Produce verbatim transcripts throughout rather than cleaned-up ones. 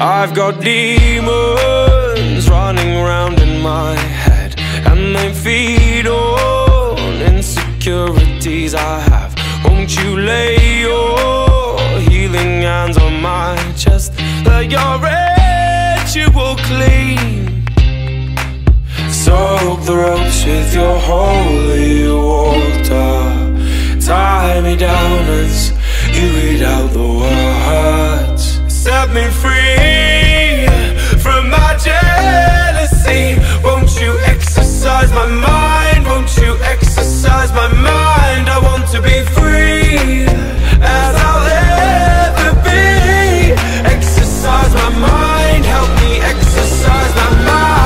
I've got demons running round in my head, and they feed on insecurities I have. Won't you lay your healing hands on my chest? Let your ritual clean. Soak the ropes with your holy water. Tie me down as you read out the words. Set me free from my jealousy. Won't you exercise my mind? Won't you exercise my mind? I want to be free as I'll ever be. Exercise my mind, help me exercise my mind.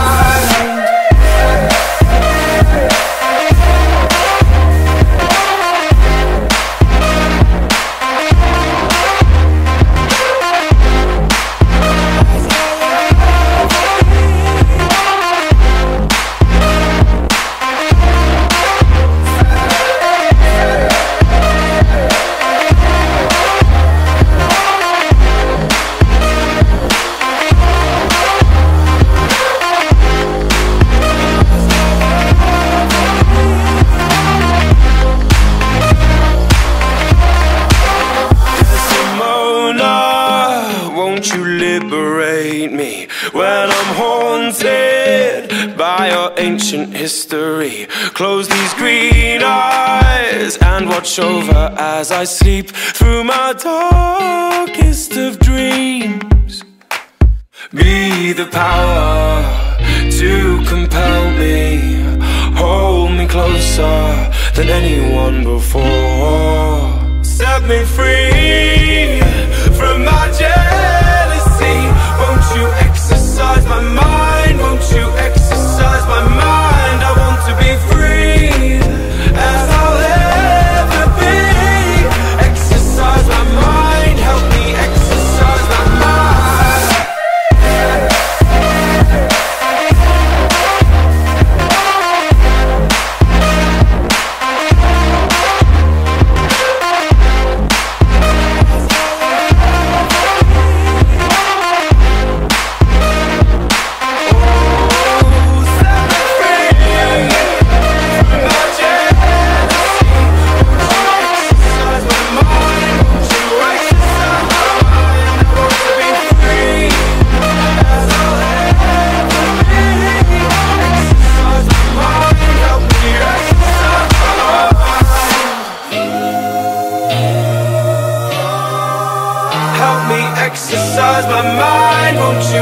Ancient history, close these green eyes and watch over as I sleep through my darkest of dreams. Be the power to compel me, hold me closer than anyone before. Set me free from my jealousy. Won't you exercise my mind? Won't you exercise my mind? I want to be free as I'll ever be. Exercise my mind, help me exercise my mind. Exercise my mind, won't you?